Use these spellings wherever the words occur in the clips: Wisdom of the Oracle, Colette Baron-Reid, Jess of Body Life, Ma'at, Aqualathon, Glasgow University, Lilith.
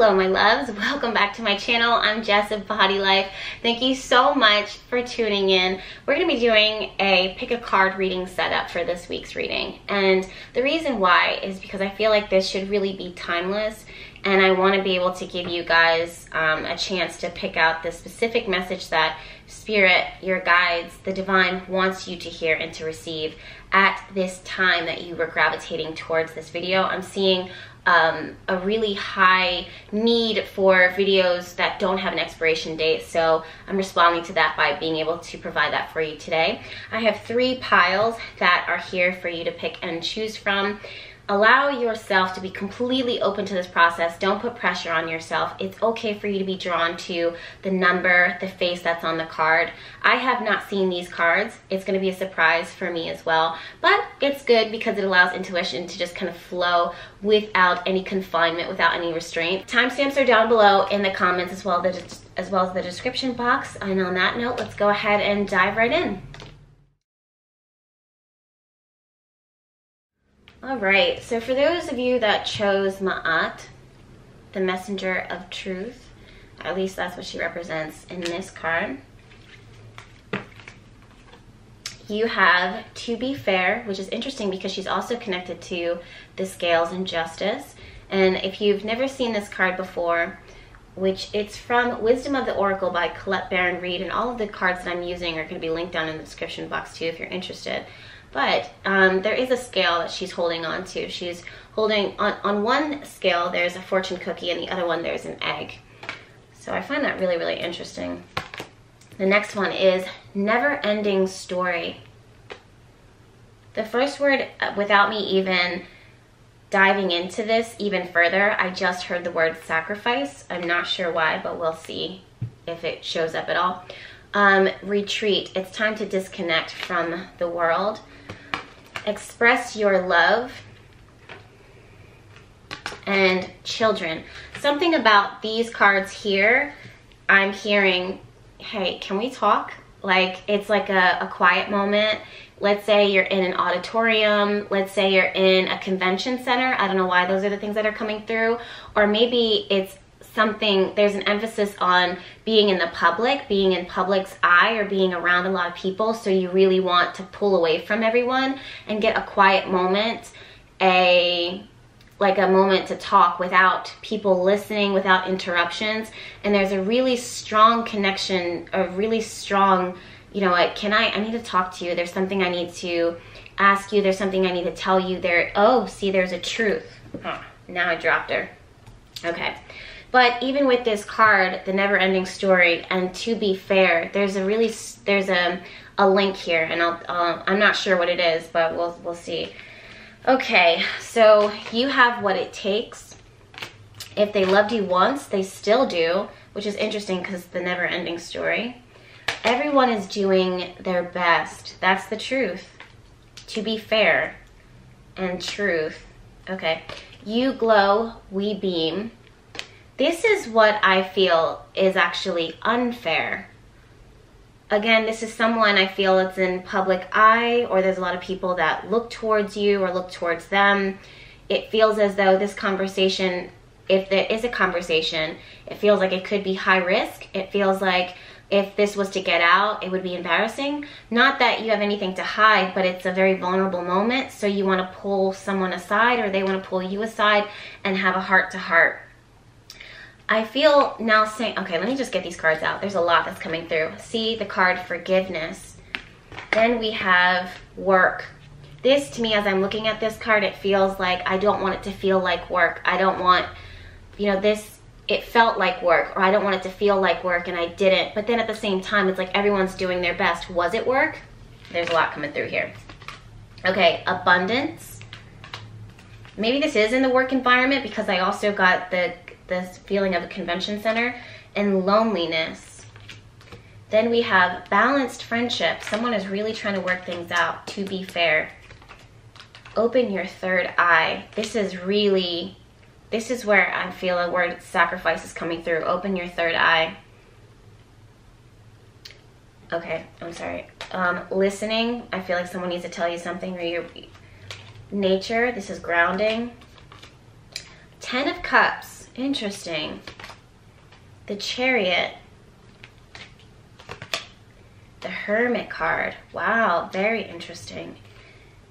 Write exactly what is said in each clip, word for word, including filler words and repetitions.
Hello my loves, welcome back to my channel. I'm Jess of Body Life. Thank you so much for tuning in. We're going to be doing a pick a card reading setup for this week's reading, and the reason why is because I feel like this should really be timeless, and I want to be able to give you guys um, a chance to pick out the specific message that Spirit, your guides, the divine wants you to hear and to receive at this time that you were gravitating towards this video. I'm seeing um, a really high need for videos that don't have an expiration date, so I'm responding to that by being able to provide that for you today. I have three piles that are here for you to pick and choose from. Allow yourself to be completely open to this process. Don't put pressure on yourself. It's okay for you to be drawn to the number, the face that's on the card. I have not seen these cards. It's going to be a surprise for me as well, but it's good because it allows intuition to just kind of flow without any confinement, without any restraint. Timestamps are down below in the comments as well as well as the description box. And on that note, let's go ahead and dive right in. Alright, so for those of you that chose Ma'at, the messenger of truth, at least that's what she represents in this card, you have to be fair, which is interesting because she's also connected to the scales and justice. And if you've never seen this card before, which it's from Wisdom of the Oracle by Colette Baron-Reid, and all of the cards that I'm using are going to be linked down in the description box too if you're interested. But um, there is a scale that she's holding on to. She's holding on, on one scale there's a fortune cookie, and the other one there's an egg. So I find that really, really interesting. The next one is never-ending story. The first word, without me even diving into this even further, I just heard the word sacrifice. I'm not sure why, but we'll see if it shows up at all. Um, retreat. It's time to disconnect from the world. Express your love. And children. Something about these cards here, I'm hearing, hey, can we talk? Like, it's like a, a quiet moment. Let's say you're in an auditorium. Let's say you're in a convention center. I don't know why those are the things that are coming through. Or maybe it's something, there's an emphasis on being in the public, being in public's eye, or being around a lot of people, so you really want to pull away from everyone and get a quiet moment, a like a moment to talk without people listening, without interruptions. And there's a really strong connection, a really strong, you know, like, can I, I need to talk to you, there's something I need to ask you, there's something I need to tell you, there, oh, see, there's a truth. Huh, now I dropped her. Okay. But even with this card, the never-ending story, and to be fair, there's a really there's a a link here, and I'll, uh, I'm not sure what it is, but we'll we'll see. Okay, so you have what it takes. If they loved you once, they still do, which is interesting because the never-ending story. Everyone is doing their best. That's the truth. To be fair, and truth. Okay, you glow, we beam. This is what I feel is actually unfair. Again, this is someone I feel it's in public eye, or there's a lot of people that look towards you or look towards them. It feels as though this conversation, if there is a conversation, it feels like it could be high risk. It feels like if this was to get out, it would be embarrassing. Not that you have anything to hide, but it's a very vulnerable moment, so you want to pull someone aside, or they want to pull you aside and have a heart-to-heart. I feel now saying, okay, let me just get these cards out. There's a lot that's coming through. See the card forgiveness. Then we have work. This to me, as I'm looking at this card, it feels like I don't want it to feel like work. I don't want, you know, this, it felt like work, or I don't want it to feel like work and I didn't. But then at the same time, it's like everyone's doing their best. Was it work? There's a lot coming through here. Okay, abundance. Maybe this is in the work environment because I also got the this feeling of a convention center, and loneliness. Then we have balanced friendship. Someone is really trying to work things out, to be fair. Open your third eye. This is really, this is where I feel a word sacrifice is coming through. Open your third eye. Okay, I'm sorry. Um, listening, I feel like someone needs to tell you something, or your nature, this is grounding. Ten of Cups. Interesting. The Chariot. The Hermit card. Wow, very interesting.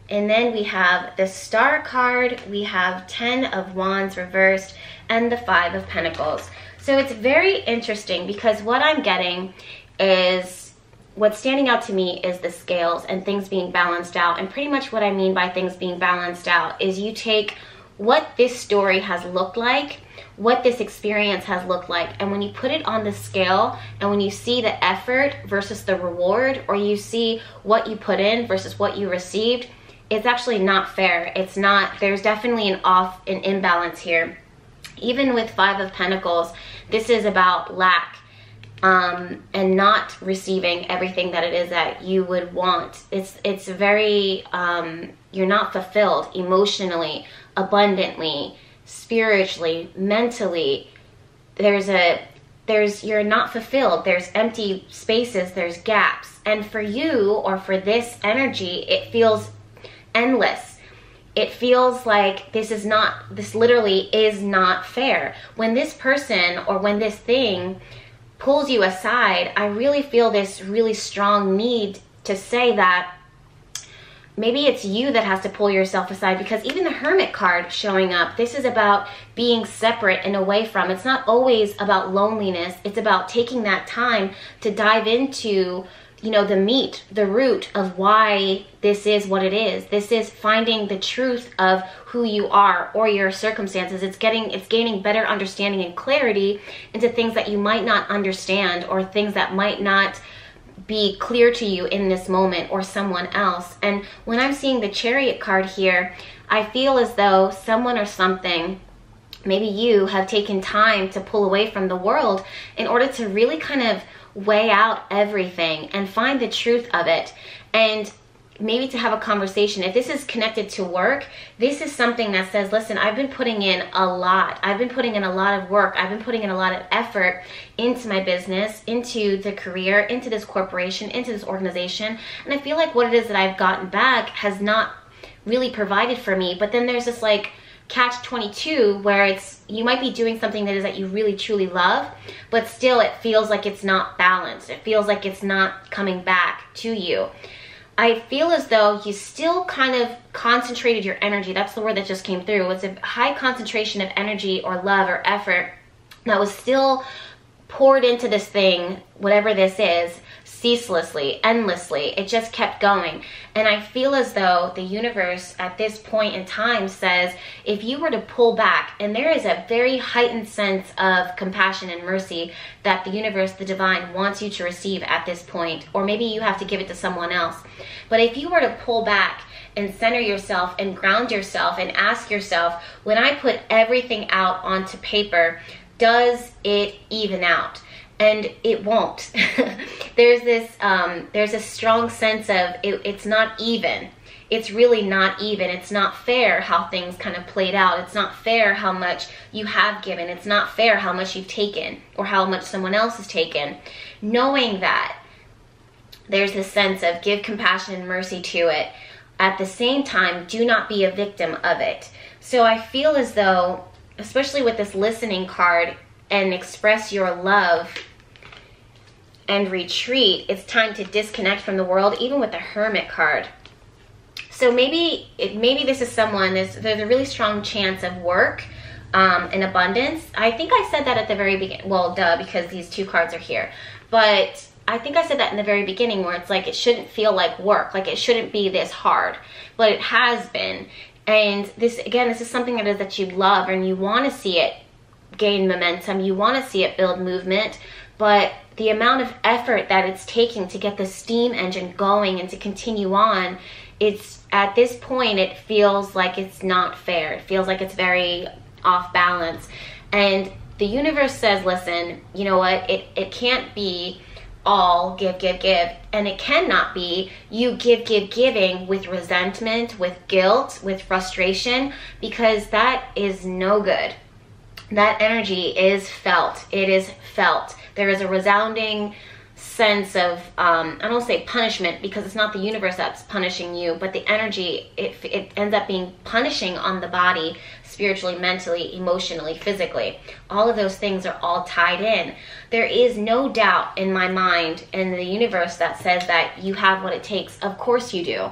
And then we have the Star card, we have Ten of Wands reversed, and the Five of Pentacles. So it's very interesting because what I'm getting is, what's standing out to me is the scales and things being balanced out. And pretty much what I mean by things being balanced out is you take what this story has looked like, what this experience has looked like, and when you put it on the scale and when you see the effort versus the reward, or you see what you put in versus what you received, it's actually not fair. It's not, there's definitely an off, an imbalance here. Even with Five of Pentacles, this is about lack um, and not receiving everything that it is that you would want. It's, it's very, um, you're not fulfilled emotionally, abundantly, spiritually, mentally. There's a, there's, you're not fulfilled. There's empty spaces, there's gaps. And for you, or for this energy, it feels endless. It feels like this is not, this literally is not fair. When this person or when this thing pulls you aside, I really feel this really strong need to say that maybe it's you that has to pull yourself aside, because even the Hermit card showing up, this is about being separate and away from. It's not always about loneliness. It's about taking that time to dive into, you know, the meat, the root of why this is what it is. This is finding the truth of who you are or your circumstances. It's getting, it's gaining better understanding and clarity into things that you might not understand, or things that might not be clear to you in this moment or someone else. And when I'm seeing the Chariot card here, I feel as though someone or something, maybe you, have taken time to pull away from the world in order to really kind of weigh out everything and find the truth of it, and maybe to have a conversation. If this is connected to work, this is something that says, listen, I've been putting in a lot. I've been putting in a lot of work. I've been putting in a lot of effort into my business, into the career, into this corporation, into this organization, and I feel like what it is that I've gotten back has not really provided for me. But then there's this like catch twenty-two where it's, you might be doing something that is that you really truly love, but still it feels like it's not balanced. It feels like it's not coming back to you. I feel as though you still kind of concentrated your energy. That's the word that just came through. It's a high concentration of energy or love or effort that was still poured into this thing, whatever this is, ceaselessly, endlessly. It just kept going. And I feel as though the universe at this point in time says, if you were to pull back, and there is a very heightened sense of compassion and mercy that the universe, the divine, wants you to receive at this point, or maybe you have to give it to someone else. But if you were to pull back and center yourself and ground yourself and ask yourself, when I put everything out onto paper, does it even out? And it won't. There's this, um, there's a strong sense of it, it's not even. It's really not even. It's not fair how things kind of played out. It's not fair how much you have given. It's not fair how much you've taken, or how much someone else has taken. Knowing that, there's this sense of give compassion and mercy to it. At the same time, do not be a victim of it. So I feel as though, especially with this listening card, and express your love and retreat, it's time to disconnect from the world, even with the Hermit card. So maybe it, maybe this is someone, there's, there's a really strong chance of work um, and abundance. I think I said that at the very beginning, well, duh, because these two cards are here. But I think I said that in the very beginning, where it's like, it shouldn't feel like work, like it shouldn't be this hard, but it has been. And this, again, this is something that is that you love and you want to see it gain momentum, you want to see it build movement, but the amount of effort that it's taking to get the steam engine going and to continue on, it's at this point, it feels like it's not fair. It feels like it's very off balance. And the universe says, listen, you know what, it, it can't be all give, give, give, and it cannot be you give, give, giving with resentment, with guilt, with frustration, because that is no good. That energy is felt. It is felt. There is a resounding sense of, um, I don't say punishment, because it's not the universe that's punishing you, but the energy, it, it ends up being punishing on the body, spiritually, mentally, emotionally, physically. All of those things are all tied in. There is no doubt in my mind and the universe that says that you have what it takes. Of course you do.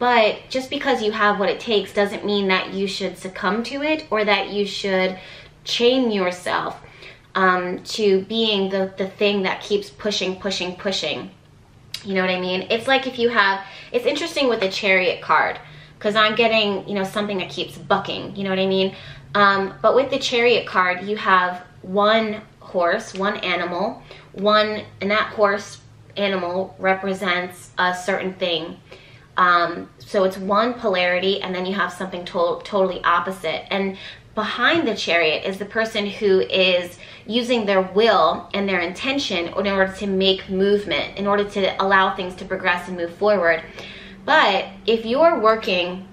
But just because you have what it takes doesn't mean that you should succumb to it or that you should chain yourself um, to being the, the thing that keeps pushing, pushing, pushing. You know what I mean? It's like if you have, it's interesting with the Chariot card, because I'm getting, you know, something that keeps bucking, you know what I mean? Um, but with the Chariot card, you have one horse, one animal, one, and that horse animal represents a certain thing. Um, so it's one polarity, and then you have something to- totally opposite. And behind the Chariot is the person who is using their will and their intention in order to make movement, in order to allow things to progress and move forward. But if you're working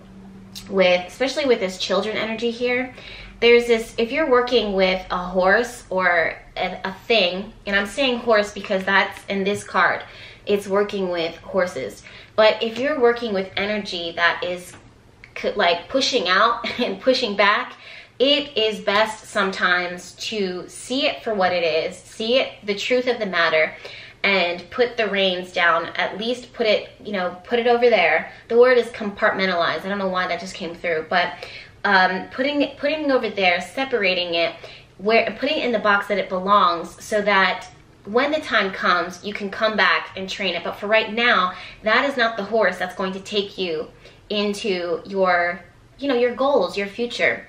with, especially with this children energy here, there's this, if you're working with a horse or a, a thing, and I'm saying horse because that's in this card, it's working with horses. But if you're working with energy that is like pushing out and pushing back, it is best sometimes to see it for what it is, see it, the truth of the matter, and put the reins down, at least put it, you know, put it over there. The word is compartmentalize. I don't know why that just came through, but um, putting it, putting it over there, separating it, where, putting it in the box that it belongs, so that when the time comes, you can come back and train it. But for right now, that is not the horse that's going to take you into your, you know, your goals, your future.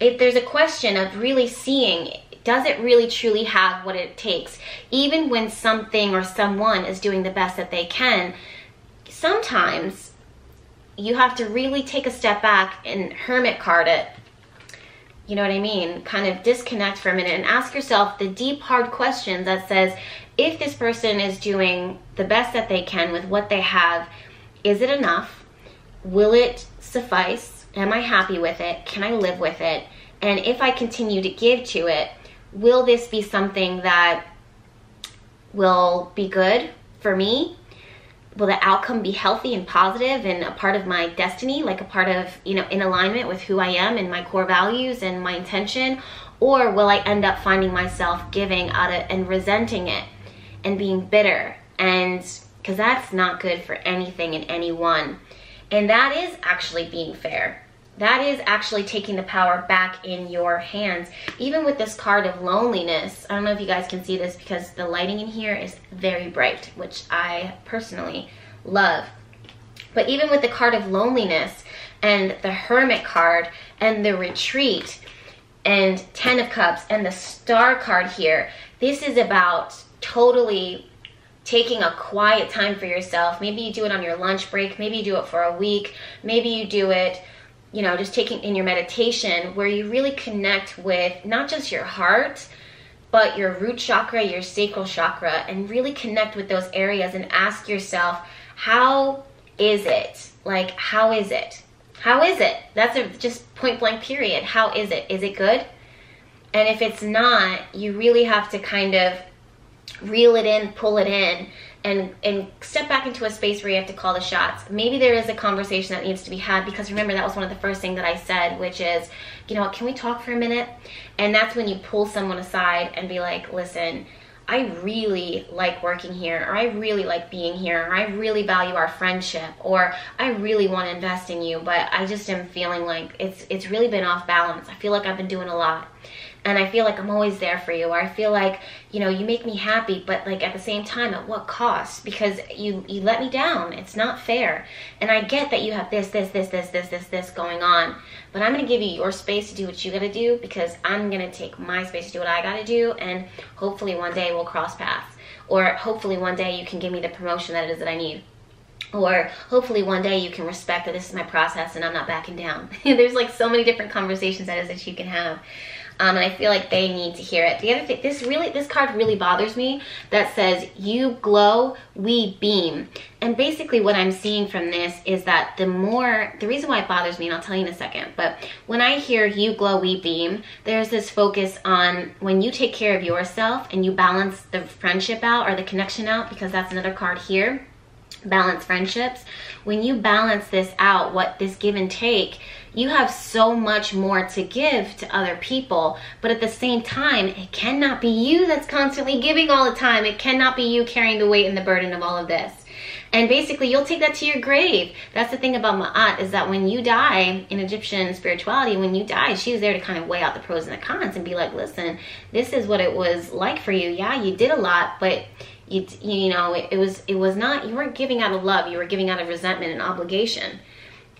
If there's a question of really seeing, does it really truly have what it takes? Even when something or someone is doing the best that they can, sometimes you have to really take a step back and hermit card it. You know what I mean? Kind of disconnect for a minute and ask yourself the deep, hard question that says, if this person is doing the best that they can with what they have, is it enough? Will it suffice? Am I happy with it? Can I live with it? And if I continue to give to it, will this be something that will be good for me? Will the outcome be healthy and positive and a part of my destiny, like a part of, you know, in alignment with who I am and my core values and my intention? Or will I end up finding myself giving out of, and resenting it and being bitter? And because that's not good for anything and anyone. And that is actually being fair. That is actually taking the power back in your hands. Even with this card of loneliness, I don't know if you guys can see this because the lighting in here is very bright, which I personally love. But even with the card of loneliness and the Hermit card and the Retreat and Ten of Cups and the Star card here, this is about totally taking a quiet time for yourself. Maybe you do it on your lunch break. Maybe you do it for a week. Maybe you do it, you know, just taking in your meditation, where you really connect with not just your heart, but your root chakra, your sacral chakra, and really connect with those areas and ask yourself, how is it? Like, how is it? How is it? That's a just point blank period. How is it? Is it good? And if it's not, you really have to kind of reel it in, pull it in, and and step back into a space where you have to call the shots. Maybe there is a conversation that needs to be had, because remember, that was one of the first things that I said, which is, you know, can we talk for a minute? And that's when you pull someone aside and be like, listen, I really like working here, or I really like being here, or I really value our friendship, or I really want to invest in you, but I just am feeling like it's it's really been off balance. I feel like I've been doing a lot. And I feel like I'm always there for you, or I feel like, you know, you make me happy, but like at the same time, at what cost? Because you, you let me down. It's not fair. And I get that you have this, this, this, this, this, this, this going on, but I'm going to give you your space to do what you got to do, because I'm going to take my space to do what I got to do. And hopefully one day we'll cross paths, or hopefully one day you can give me the promotion that it is that I need. Or hopefully one day you can respect that this is my process and I'm not backing down. There's like so many different conversations that is that you can have. um, and I feel like they need to hear it. The other thing, this really, this card really bothers me, that says, you glow, we beam. And basically what I'm seeing from this is that the more, the reason why it bothers me, and I'll tell you in a second, but when I hear you glow, we beam, there's this focus on when you take care of yourself and you balance the friendship out or the connection out, because that's another card here, balance friendships. When you balance this out, what this give and take, you have so much more to give to other people, but at the same time, it cannot be you that's constantly giving all the time. It cannot be you carrying the weight and the burden of all of this. And basically, you'll take that to your grave. That's the thing about Ma'at, is that when you die, in Egyptian spirituality, when you die, she was there to kind of weigh out the pros and the cons and be like, listen, this is what it was like for you. Yeah, you did a lot, but you, you know, it, it was it was not, you weren't giving out of love. You were giving out of resentment and obligation.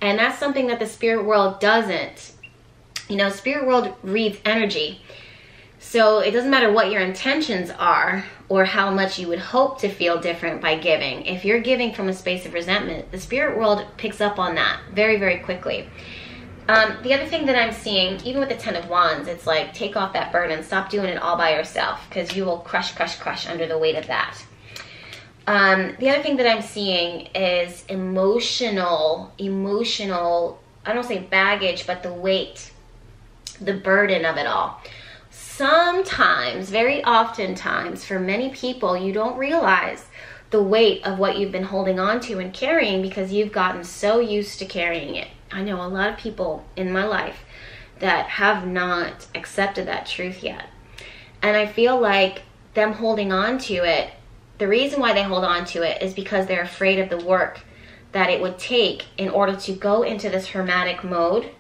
And that's something that the spirit world doesn't. You know, spirit world reads energy. So it doesn't matter what your intentions are or how much you would hope to feel different by giving. If you're giving from a space of resentment, the spirit world picks up on that very, very quickly. Um, the other thing that I'm seeing, even with the Ten of Wands, it's like, take off that burden. Stop doing it all by yourself, because you will crush, crush, crush under the weight of that. Um, the other thing that I'm seeing is emotional, emotional, I don't say baggage, but the weight, the burden of it all. Sometimes, very oftentimes, for many people, you don't realize the weight of what you've been holding on to and carrying because you've gotten so used to carrying it. I know a lot of people in my life that have not accepted that truth yet. And I feel like them holding on to it, the reason why they hold on to it is because they're afraid of the work that it would take in order to go into this hermetic mode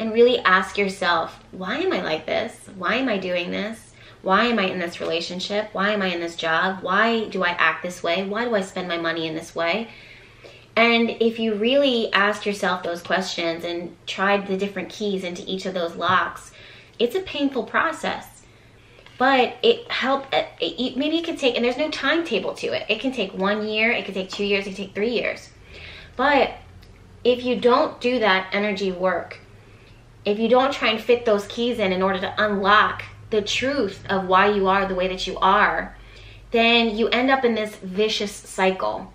and really ask yourself, why am I like this? Why am I doing this? Why am I in this relationship? Why am I in this job? Why do I act this way? Why do I spend my money in this way? And if you really ask yourself those questions and tried the different keys into each of those locks, it's a painful process, but it helped. It, it, maybe it could take, and there's no timetable to it. It can take one year, it could take two years, it could take three years. But if you don't do that energy work, if you don't try and fit those keys in in order to unlock the truth of why you are the way that you are, then you end up in this vicious cycle.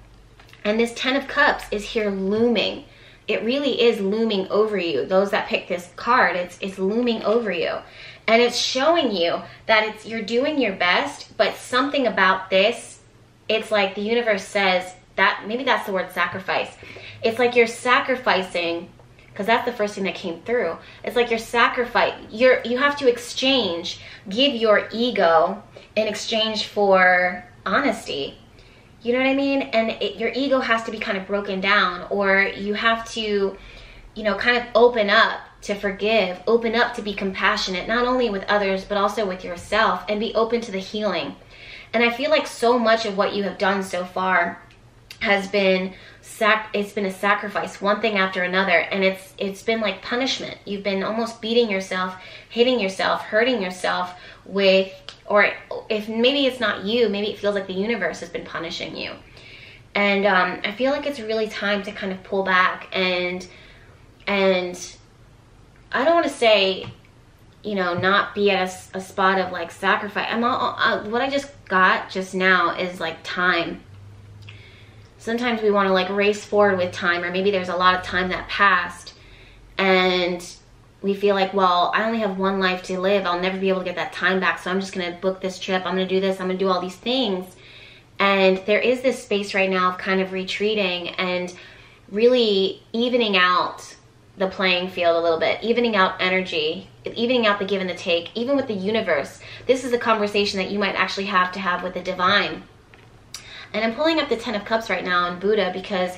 And this Ten of Cups is here looming. It really is looming over you. Those that pick this card, it's, it's looming over you. And it's showing you that it's, you're doing your best, but something about this, it's like the universe says that, maybe that's the word sacrifice. It's like you're sacrificing, because that's the first thing that came through. It's like you're sacrifice, you're, you have to exchange, give your ego in exchange for honesty. You know what I mean? And it, your ego has to be kind of broken down, or you have to, you know, kind of open up to forgive, open up to be compassionate, not only with others, but also with yourself, and be open to the healing. And I feel like so much of what you have done so far has been sac it's been a sacrifice, one thing after another, and it's it's been like punishment. You've been almost beating yourself, hitting yourself, hurting yourself with, or if maybe it's not you, maybe it feels like the universe has been punishing you. And um, I feel like it's really time to kind of pull back and and I don't want to say, you know, not be at a, a spot of like sacrifice. I'm all, uh, what I just got just now is like time. Sometimes we want to like race forward with time, or maybe there's a lot of time that passed and we feel like, well, I only have one life to live. I'll never be able to get that time back. So I'm just going to book this trip. I'm going to do this. I'm going to do all these things. And there is this space right now of kind of retreating and really evening out the playing field a little bit, evening out energy, evening out the give and the take, even with the universe. This is a conversation that you might actually have to have with the divine. And I'm pulling up the Ten of Cups right now in Buddha, because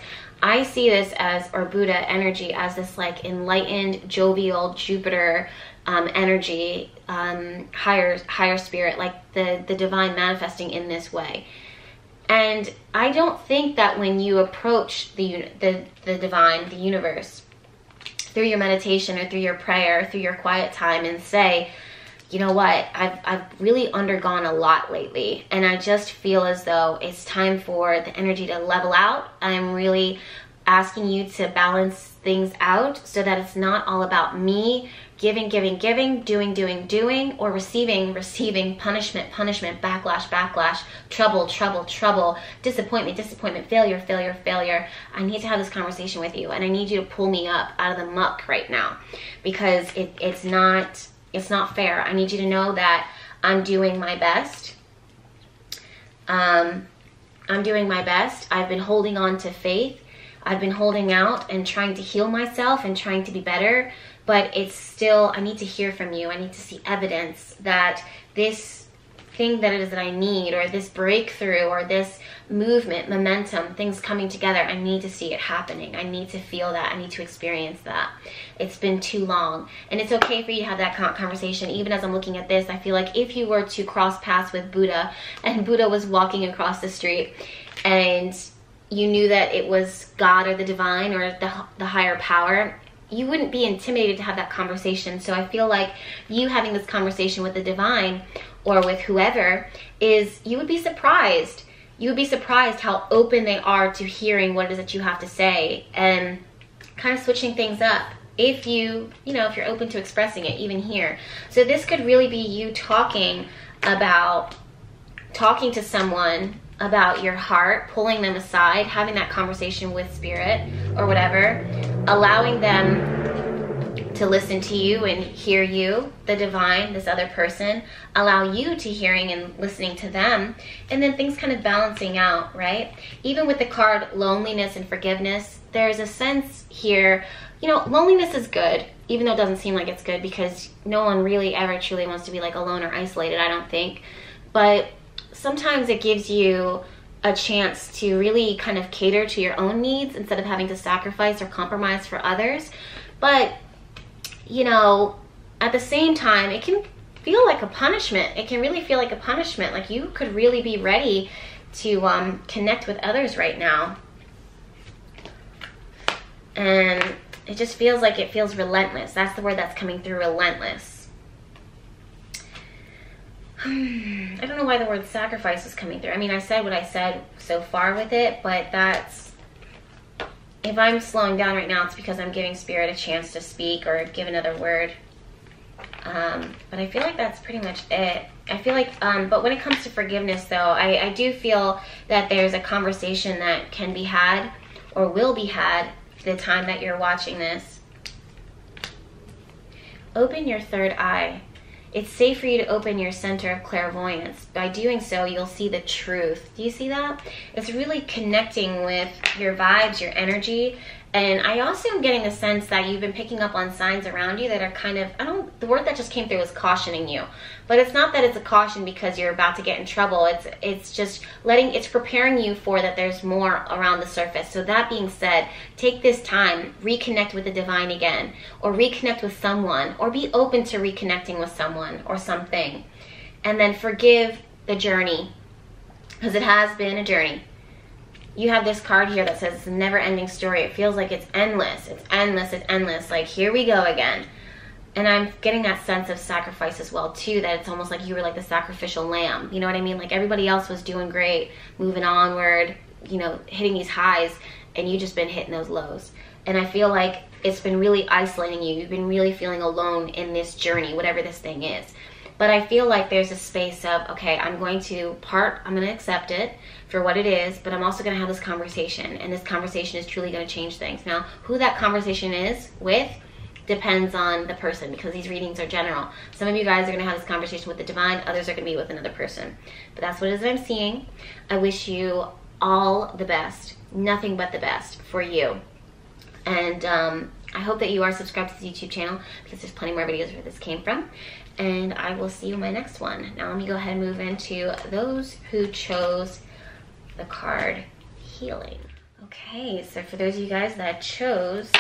I see this as, or Buddha energy, as this like enlightened, jovial Jupiter um, energy, um, higher higher spirit, like the, the divine manifesting in this way. And I don't think that when you approach the, the, the divine, the universe, through your meditation or through your prayer, or through your quiet time, and say, you know what, I've, I've really undergone a lot lately, and I just feel as though it's time for the energy to level out. I'm really asking you to balance things out so that it's not all about me giving, giving, giving, doing, doing, doing, or receiving, receiving, punishment, punishment, backlash, backlash, trouble, trouble, trouble, disappointment, disappointment, failure, failure, failure. I need to have this conversation with you, and I need you to pull me up out of the muck right now, because it, it's not, it's not fair. I need you to know that I'm doing my best. Um, I'm doing my best. I've been holding on to faith. I've been holding out and trying to heal myself and trying to be better, but it's still, I need to hear from you. I need to see evidence that this thing that it is that I need, or this breakthrough, or this movement, momentum, things coming together, I need to see it happening. I need to feel that. I need to experience that. It's been too long. And it's okay for you to have that conversation. Even as I'm looking at this, I feel like if you were to cross paths with Buddha, and Buddha was walking across the street, and you knew that it was God or the divine or the, the higher power, you wouldn't be intimidated to have that conversation. So I feel like you having this conversation with the divine or with whoever is, you would be surprised. You would be surprised how open they are to hearing what it is that you have to say and kind of switching things up. If you, you know, if you're open to expressing it even here. So this could really be you talking about, talking to someone about your heart, pulling them aside, having that conversation with spirit or whatever, allowing them to listen to you and hear you, the divine, this other person, allow you to hearing and listening to them, and then things kind of balancing out, right? Even with the card loneliness and forgiveness, there's a sense here, you know, loneliness is good, even though it doesn't seem like it's good, because no one really ever truly wants to be like alone or isolated, I don't think, but sometimes it gives you a chance to really kind of cater to your own needs instead of having to sacrifice or compromise for others. But, you know, at the same time, it can feel like a punishment. It can really feel like a punishment. Like you could really be ready to um, connect with others right now. And it just feels like it feels relentless. That's the word that's coming through, relentless. I don't know why the word sacrifice was coming through. I mean, I said what I said so far with it, but that's, if I'm slowing down right now, it's because I'm giving spirit a chance to speak or give another word. Um, but I feel like that's pretty much it. I feel like, um, but when it comes to forgiveness though, I, I do feel that there's a conversation that can be had or will be had the time that you're watching this. Open your third eye. It's safe for you to open your center of clairvoyance. By doing so, you'll see the truth. Do you see that? It's really connecting with your vibes, your energy. And I also am getting a sense that you've been picking up on signs around you that are kind of, I don't, the word that just came through is cautioning you. But it's not that it's a caution because you're about to get in trouble. It's it's just letting, it's preparing you for that there's more around the surface. So that being said, take this time, reconnect with the divine again, or reconnect with someone, or be open to reconnecting with someone or something. And then forgive the journey, because it has been a journey. You have this card here that says it's a never-ending story. It feels like it's endless. It's endless. It's endless. Like, here we go again. And I'm getting that sense of sacrifice as well, too, that it's almost like you were like the sacrificial lamb. You know what I mean? Like, everybody else was doing great, moving onward, you know, hitting these highs, and you just been hitting those lows. And I feel like it's been really isolating you. You've been really feeling alone in this journey, whatever this thing is. But I feel like there's a space of, okay, I'm going to part, I'm going to accept it for what it is, but I'm also going to have this conversation, and this conversation is truly going to change things. Now, who that conversation is with depends on the person, because these readings are general. Some of you guys are going to have this conversation with the divine, others are going to be with another person. But that's what it is that I'm seeing. I wish you all the best, nothing but the best for you. And um, I hope that you are subscribed to the YouTube channel, because there's plenty more videos where this came from. And I will see you in my next one. Now let me go ahead and move into those who chose the card healing. Okay, so for those of you guys that chose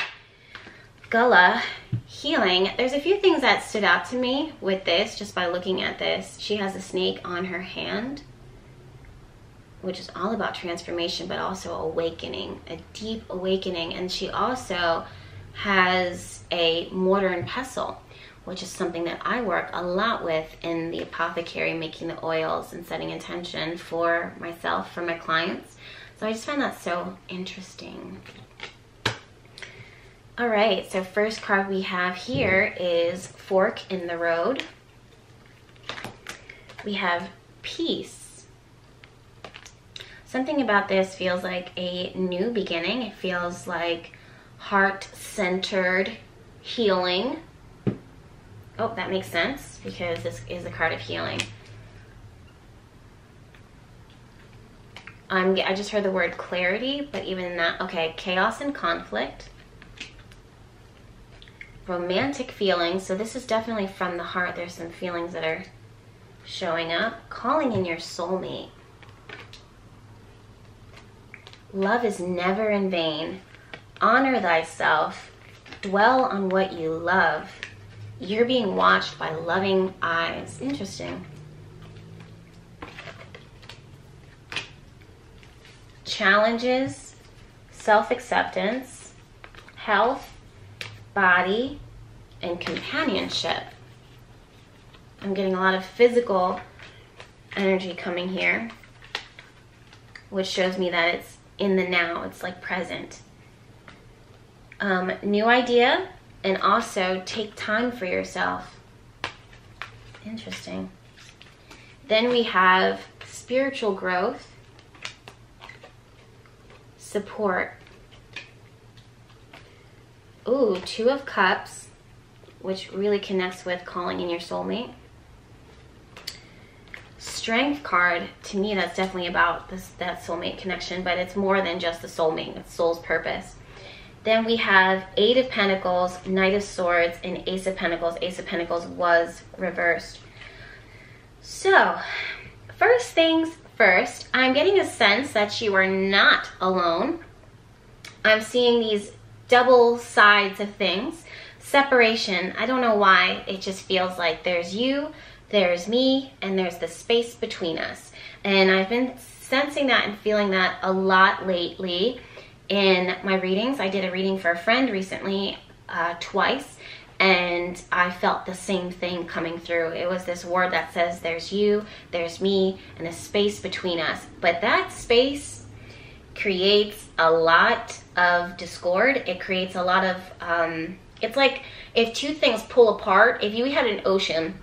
Gullah healing, there's a few things that stood out to me with this just by looking at this. She has a snake on her hand, which is all about transformation, but also awakening, a deep awakening. And she also has a mortar and pestle, which is something that I work a lot with in the apothecary, making the oils and setting intention for myself, for my clients. So I just find that so interesting. All right, so first card we have here is Fork in the Road. We have Peace. Something about this feels like a new beginning. It feels like heart-centered healing. Oh, that makes sense because this is the card of healing. I'm, I just heard the word clarity, but even that, okay, chaos and conflict. Romantic feelings, so this is definitely from the heart. There's some feelings that are showing up. Calling in your soulmate. Love is never in vain. Honor thyself. Dwell on what you love. You're being watched by loving eyes. Interesting. Challenges, self-acceptance, health, body, and companionship. I'm getting a lot of physical energy coming here, which shows me that it's in the now. It's like present. Um, new idea, and also take time for yourself. Interesting. Then we have spiritual growth. Support. Ooh, Two of Cups, which really connects with calling in your soulmate. Strength card, to me that's definitely about this, that soulmate connection, but it's more than just the soulmate, it's soul's purpose. Then we have Eight of Pentacles, Knight of Swords, and Ace of Pentacles. Ace of Pentacles was reversed. So, first things first, I'm getting a sense that you are not alone. I'm seeing these double sides of things. Separation, I don't know why, it just feels like there's you, there's me, and there's the space between us. And I've been sensing that and feeling that a lot lately in my readings. I did a reading for a friend recently, uh, twice, and I felt the same thing coming through. It was this word that says there's you, there's me, and a space between us. But that space creates a lot of discord. It creates a lot of, um, it's like if two things pull apart, if you had an ocean,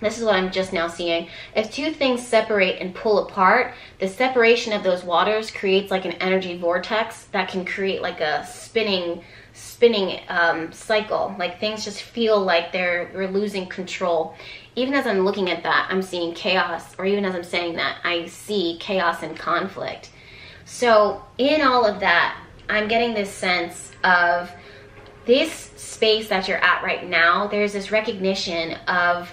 this is what I'm just now seeing. If two things separate and pull apart, the separation of those waters creates like an energy vortex that can create like a spinning spinning um, cycle. Like things just feel like they're we're losing control. Even as I'm looking at that, I'm seeing chaos, or even as I'm saying that, I see chaos and conflict. So in all of that, I'm getting this sense of this space that you're at right now, there's this recognition of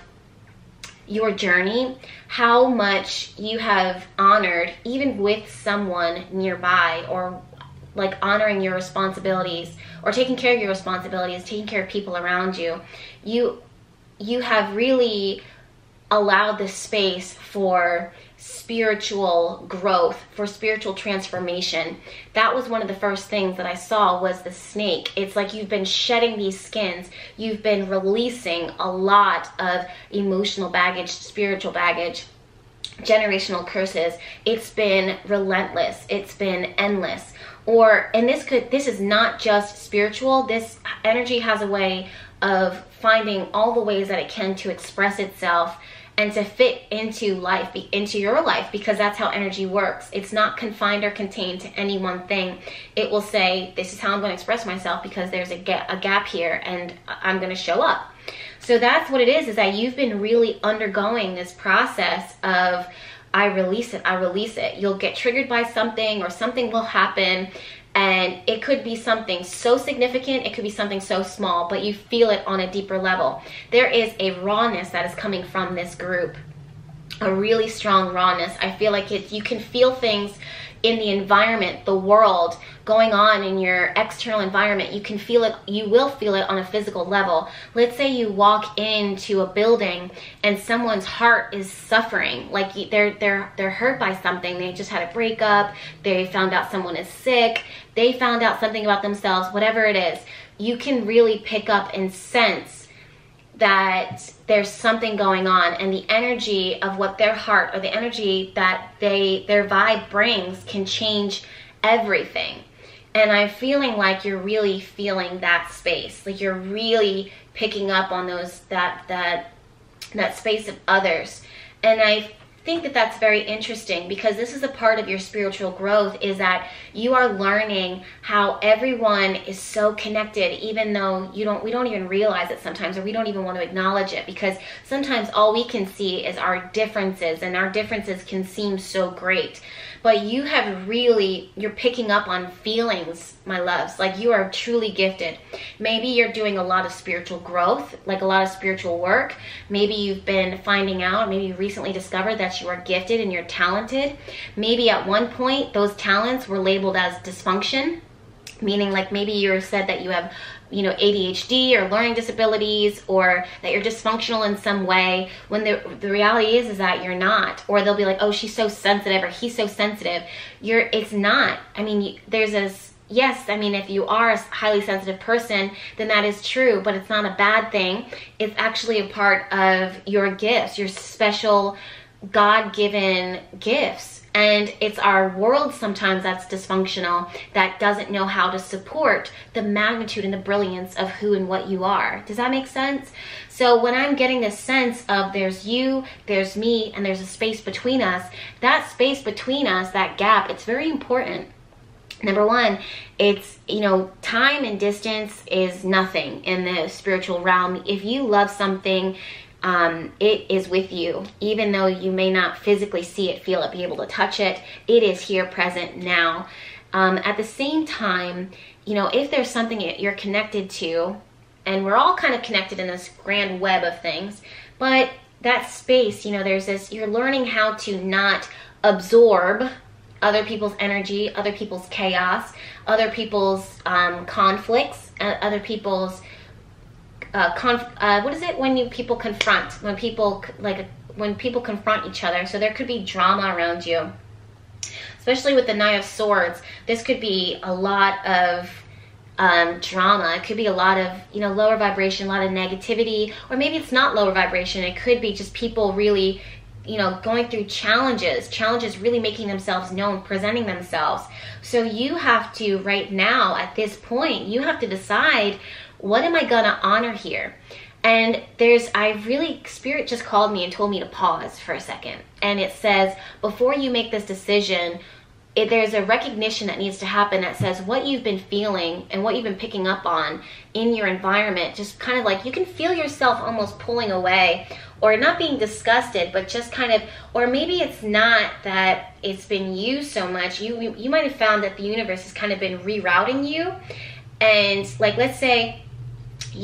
your journey, how much you have honored, even with someone nearby, or like honoring your responsibilities or taking care of your responsibilities, taking care of people around you. You, you have really allowed the space for spiritual growth, for spiritual transformation. That was one of the first things that I saw was the snake. It's like you've been shedding these skins. You've been releasing a lot of emotional baggage, spiritual baggage, generational curses. It's been relentless. It's been endless. Or, and this could, this is not just spiritual. This energy has a way of finding all the ways that it can to express itself and to fit into life, into your life, because that's how energy works. It's not confined or contained to any one thing. It will say, this is how I'm going to express myself because there's a gap, a gap here, and I'm going to show up. So that's what it is, is that you've been really undergoing this process of, I release it, I release it. You'll get triggered by something, or something will happen, and it could be something so significant, it could be something so small, but you feel it on a deeper level. There is a rawness that is coming from this group, a really strong rawness. I feel like it, you can feel things in the environment, the world, going on in your external environment. You can feel it, you will feel it on a physical level. Let's say you walk into a building and someone's heart is suffering, like they're, they're, they're hurt by something. They just had a breakup, they found out someone is sick, they found out something about themselves, whatever it is. You can really pick up and sense that there's something going on, and the energy of what their heart, or the energy that they, their vibe brings, can change everything. And I'm feeling like you're really feeling that space, like you're really picking up on those that that that space of others. And I think that that's very interesting, because this is a part of your spiritual growth, is that you are learning how everyone is so connected, even though you don't we don't even realize it sometimes, or we don't even want to acknowledge it, because sometimes all we can see is our differences, and our differences can seem so great. But you have really, you're picking up on feelings, my loves. Like, you are truly gifted. Maybe you're doing a lot of spiritual growth, like a lot of spiritual work. Maybe you've been finding out, maybe you recently discovered that you are gifted and you're talented. Maybe at one point those talents were labeled as dysfunction, meaning like maybe you're said that you have, you know, A D H D or learning disabilities, or that you're dysfunctional in some way, when the, the reality is is that you're not. Or they'll be like, oh, she's so sensitive, or he's so sensitive. You're, it's not. I mean, there's a, yes, I mean, if you are a highly sensitive person, then that is true, but it's not a bad thing. It's actually a part of your gifts, your special God-given gifts. And it's our world sometimes that's dysfunctional, that doesn't know how to support the magnitude and the brilliance of who and what you are. Does that make sense? So when I'm getting this sense of there's you, there's me, and there's a space between us, that space between us, that gap, it's very important. Number one, it's, you know, time and distance is nothing in the spiritual realm. If you love something, Um, it is with you, even though you may not physically see it, feel it, be able to touch it. It is here, present, now. Um, at the same time, you know, if there's something you're connected to, and we're all kind of connected in this grand web of things, but that space, you know, there's this, you're learning how to not absorb other people's energy, other people's chaos, other people's um, conflicts, uh, other people's Uh, conf uh, what is it when you people confront, when people like when people confront each other? So there could be drama around you, especially with the Nine of Swords. This could be a lot of um, drama. It could be a lot of, you know, lower vibration, a lot of negativity, or maybe it's not lower vibration. It could be just people really, you know, going through challenges, challenges really making themselves known, presenting themselves. So you have to, right now, at this point, you have to decide, what am I gonna honor here? And there's, I really, Spirit just called me and told me to pause for a second. And it says, before you make this decision, it, there's a recognition that needs to happen that says what you've been feeling and what you've been picking up on in your environment, just kind of like, you can feel yourself almost pulling away, or not being disgusted, but just kind of, or maybe it's not that it's been used so much. You, you, you might have found that the universe has kind of been rerouting you. And like, let's say,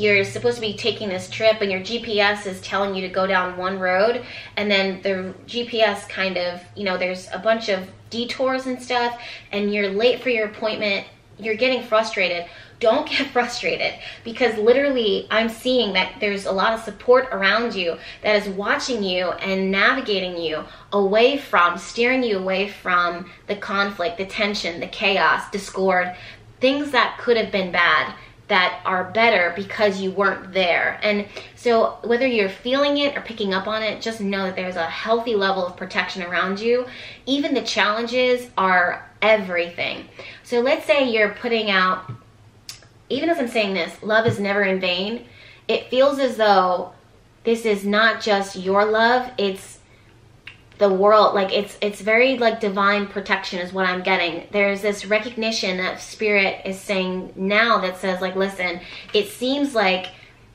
you're supposed to be taking this trip and your G P S is telling you to go down one road, and then the G P S kind of, you know, there's a bunch of detours and stuff, and you're late for your appointment, you're getting frustrated. Don't get frustrated, because literally I'm seeing that there's a lot of support around you that is watching you and navigating you away from, steering you away from the conflict, the tension, the chaos, discord, things that could have been bad, that are better because you weren't there. And so whether you're feeling it or picking up on it, just know that there's a healthy level of protection around you. Even the challenges are everything. So let's say you're putting out, even as I'm saying this, love is never in vain. It feels as though this is not just your love, it's the world, like it's it's very like divine protection is what I'm getting. There's this recognition that Spirit is saying now that says, like, listen, it seems like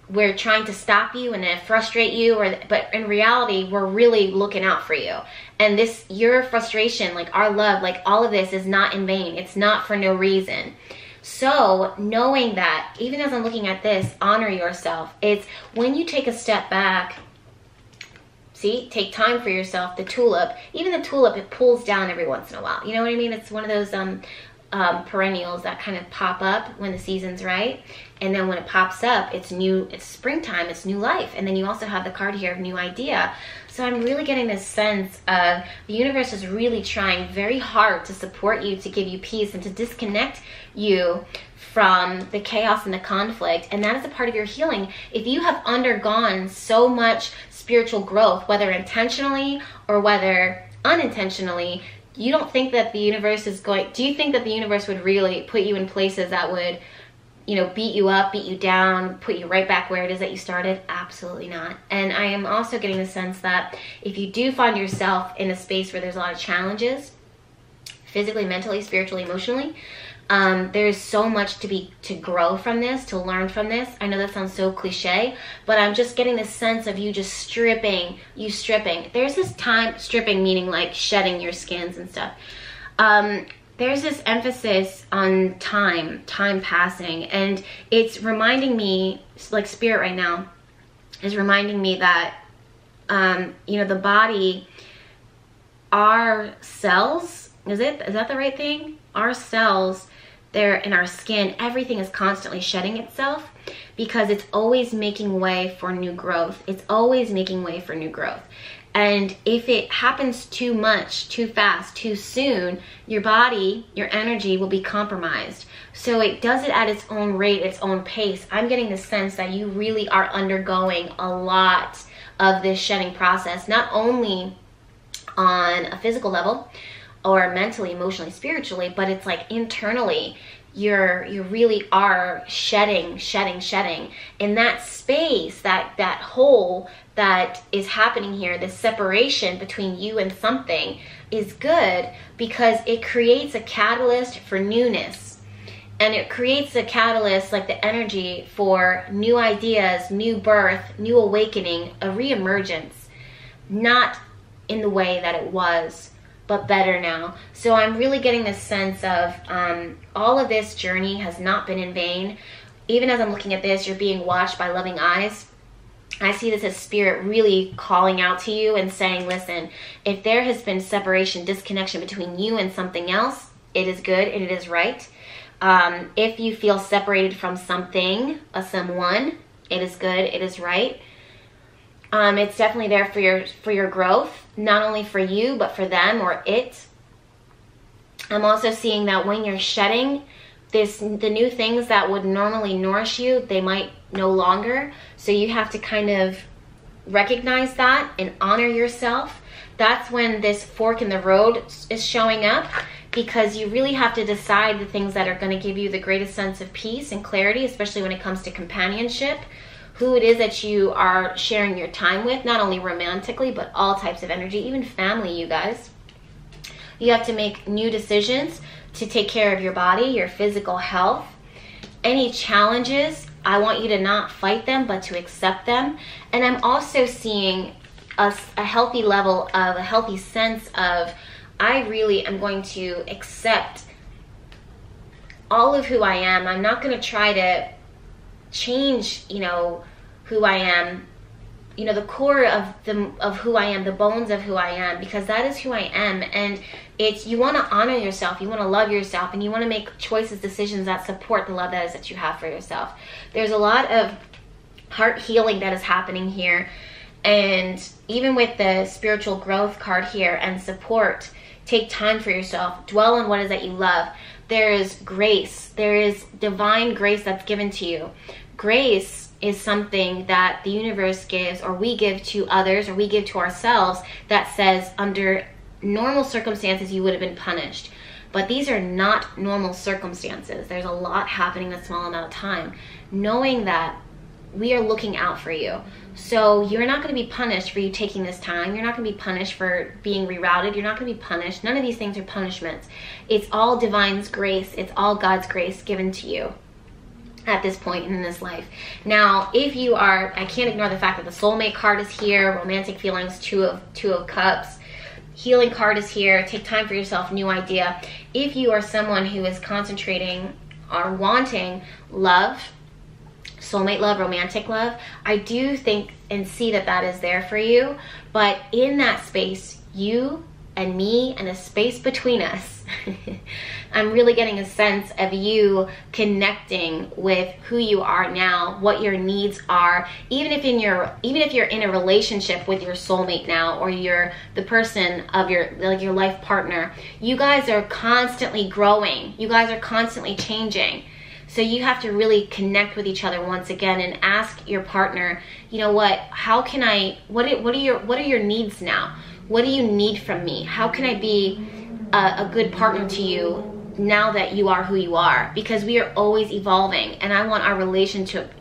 we're trying to stop you and then frustrate you, or but in reality we're really looking out for you. And this, your frustration, like our love, like all of this is not in vain. It's not for no reason. So knowing that, even as I'm looking at this, honor yourself. It's when you take a step back. See, take time for yourself, the tulip. Even the tulip, it pulls down every once in a while. You know what I mean? It's one of those um, um, perennials that kind of pop up when the season's right. And then when it pops up, it's new, it's springtime, it's new life. And then you also have the card here of new idea. So I'm really getting this sense of the universe is really trying very hard to support you, to give you peace, and to disconnect you from the chaos and the conflict. And that is a part of your healing. If you have undergone so much spiritual growth, whether intentionally or whether unintentionally, you don't think that the universe is going, do you think that the universe would really put you in places that would, you know, beat you up, beat you down, put you right back where it is that you started? Absolutely not. And I am also getting the sense that if you do find yourself in a space where there's a lot of challenges, physically, mentally, spiritually, emotionally, Um, there's so much to be to grow from this, to learn from this. I know that sounds so cliche, but I'm just getting this sense of you just stripping, you stripping. There's this time, stripping meaning like shedding your skins and stuff. Um, there's this emphasis on time, time passing, and it's reminding me, like spirit right now is reminding me that, um, you know, the body, our cells, is it, is that the right thing? Our cells, they're in our skin, everything is constantly shedding itself because it's always making way for new growth. It's always making way for new growth. And if it happens too much, too fast, too soon, your body, your energy will be compromised. So it does it at its own rate, its own pace. I'm getting the sense that you really are undergoing a lot of this shedding process, not only on a physical level, or mentally, emotionally, spiritually, but it's like internally, you're, you really are shedding, shedding, shedding. In that space, that, that hole that is happening here, the separation between you and something is good because it creates a catalyst for newness. And it creates a catalyst, like the energy for new ideas, new birth, new awakening, a reemergence, not in the way that it was, but better now. So I'm really getting this sense of um, all of this journey has not been in vain. Even as I'm looking at this, you're being watched by loving eyes. I see this as spirit really calling out to you and saying, listen, if there has been separation, disconnection between you and something else, it is good and it is right. Um, if you feel separated from something, a someone, it is good, it is right. Um, it's definitely there for your for your growth, not only for you, but for them or it. I'm also seeing that when you're shedding, this the new things that would normally nourish you, they might no longer. So you have to kind of recognize that and honor yourself. That's when this fork in the road is showing up, because you really have to decide the things that are going to give you the greatest sense of peace and clarity, especially when it comes to companionship. Who it is that you are sharing your time with, not only romantically, but all types of energy, even family, you guys. You have to make new decisions to take care of your body, your physical health. Any challenges, I want you to not fight them, but to accept them. And I'm also seeing a, a healthy level of, a healthy sense of, I really am going to accept all of who I am. I'm not going to try to change, you know, who I am, you know, the core of the of who I am, the bones of who I am, because that is who I am. And it's, you want to honor yourself, you want to love yourself, and you want to make choices, decisions that support the love that is that you have for yourself. There's a lot of heart healing that is happening here, and even with the spiritual growth card here and support, take time for yourself, dwell on what is that you love. There is grace. There is divine grace that's given to you. Grace is something that the universe gives, or we give to others, or we give to ourselves, that says under normal circumstances you would have been punished. But these are not normal circumstances. There's a lot happening in a small amount of time. Knowing that we are looking out for you. So you're not going to be punished for you taking this time. You're not going to be punished for being rerouted. You're not going to be punished. None of these things are punishments. It's all divine's grace. It's all God's grace given to you at this point in this life. Now, if you are, I can't ignore the fact that the soulmate card is here, romantic feelings, two of, two of cups, healing card is here, take time for yourself, new idea. If you are someone who is concentrating or wanting love, soulmate love, romantic love, I do think and see that that is there for you. But in that space, you and me and a space between us, I'm really getting a sense of you connecting with who you are now, what your needs are, even if in your, even if you're in a relationship with your soulmate now, or you're the person of your, like your life partner, you guys are constantly growing. You guys are constantly changing. So you have to really connect with each other once again and ask your partner, you know what, how can I, what are, what are your, what are your needs now? What do you need from me? How can I be a, a good partner to you now that you are who you are, because we are always evolving, and I want our relationship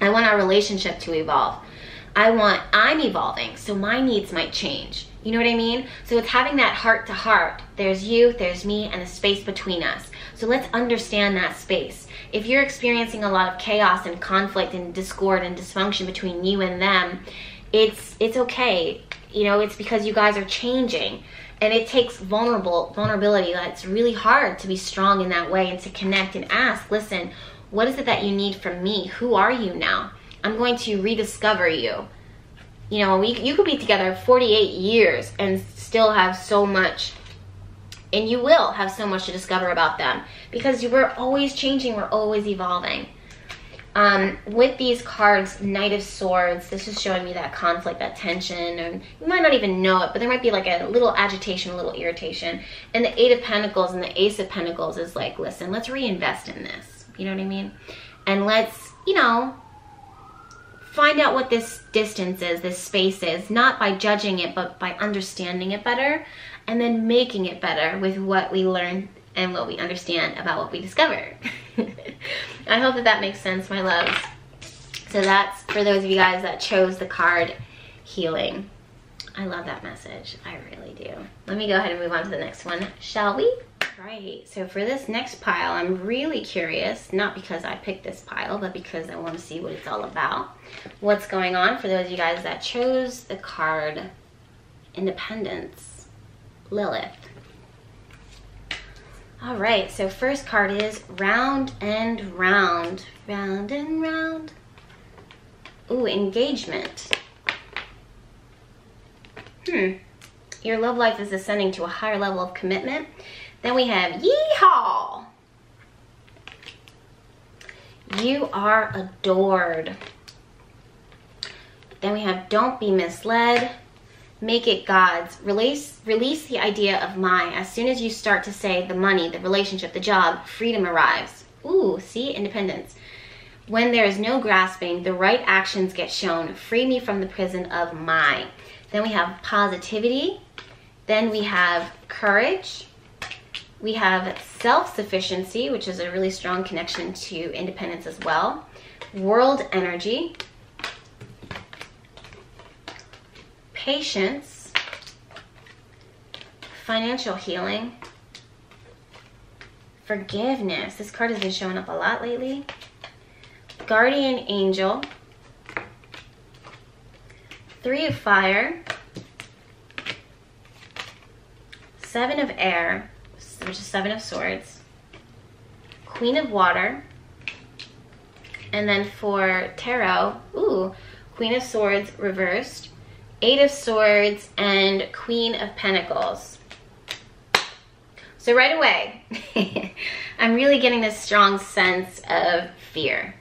I want our relationship to evolve. I want I'm evolving, so my needs might change. You know what I mean? So it's having that heart to heart. There's you, there's me, and a space between us. So let's understand that space. If you're experiencing a lot of chaos and conflict and discord and dysfunction between you and them, it's it's okay. You know, it's because you guys are changing. And it takes vulnerable vulnerability. That's really hard to be strong in that way and to connect and ask, listen, what is it that you need from me? Who are you now? I'm going to rediscover you. You know, we, you could be together forty-eight years and still have so much, and you will have so much to discover about them, because we're always changing, we're always evolving. Um, with these cards, Knight of Swords, this is showing me that conflict, that tension, and you might not even know it, but there might be like a little agitation, a little irritation. And the Eight of Pentacles and the Ace of Pentacles is like, listen, let's reinvest in this. You know what I mean? And let's, you know, find out what this distance is, this space is, not by judging it, but by understanding it better, and then making it better with what we learn and what we understand about what we discover. I hope that that makes sense, my loves. So that's for those of you guys that chose the card healing. I love that message. I really do. Let me go ahead and move on to the next one, shall we? Right, so for this next pile, I'm really curious, not because I picked this pile, but because I want to see what it's all about. What's going on for those of you guys that chose the card Independence, Lilith. All right, so first card is round and round, round and round. Ooh, engagement. Hmm. Your love life is ascending to a higher level of commitment. Then we have yeehaw. You are adored. Then we have don't be misled. Make it God's. Release, release the idea of my. As soon as you start to say the money, the relationship, the job, freedom arrives. Ooh, see, independence. When there is no grasping, the right actions get shown. Free me from the prison of my. Then we have positivity. Then we have courage. We have self-sufficiency, which is a really strong connection to independence as well. World energy. Patience, financial healing, forgiveness. This card has been showing up a lot lately. Guardian angel, three of fire, seven of air, which is seven of swords, queen of water, and then for tarot, ooh, queen of swords reversed, Eight of Swords and Queen of Pentacles. So right away, I'm really getting this strong sense of fear,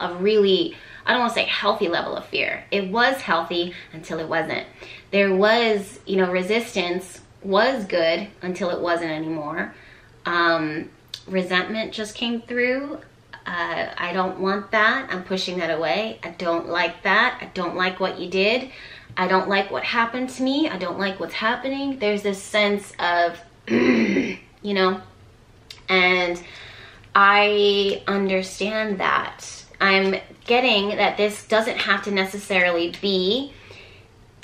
a really, I don't want to say healthy level of fear. It was healthy until it wasn't. There was, you know, resistance was good until it wasn't anymore. Um, resentment just came through. Uh, I don't want that. I'm pushing that away. I don't like that. I don't like what you did. I don't like what happened to me. I don't like what's happening. There's this sense of, you know, and I understand that. I'm getting that this doesn't have to necessarily be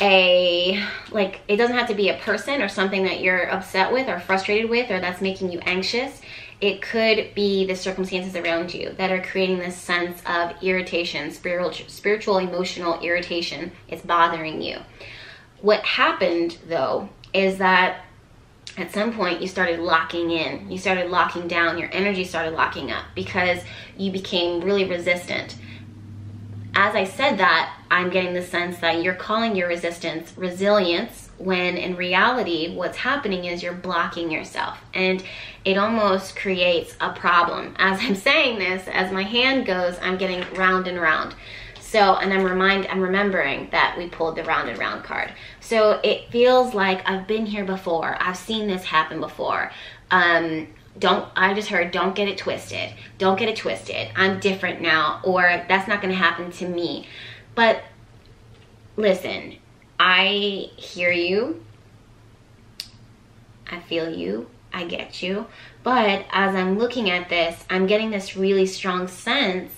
a, like, it doesn't have to be a person or something that you're upset with or frustrated with or that's making you anxious. It could be the circumstances around you that are creating this sense of irritation, spiritual, spiritual, emotional irritation is bothering you. What happened though is that at some point you started locking in, you started locking down, your energy started locking up because you became really resistant. As I said that, I'm getting the sense that you're calling your resistance resilience, when in reality, what's happening is you're blocking yourself. And it almost creates a problem. As I'm saying this, as my hand goes, I'm getting round and round. So, and I'm remind, I'm remembering that we pulled the round and round card. So it feels like I've been here before. I've seen this happen before. Um, don't, I just heard, don't get it twisted. Don't get it twisted. I'm different now, or that's not gonna happen to me. But listen, I hear you. I feel you, I get you. But as I'm looking at this, I'm getting this really strong sense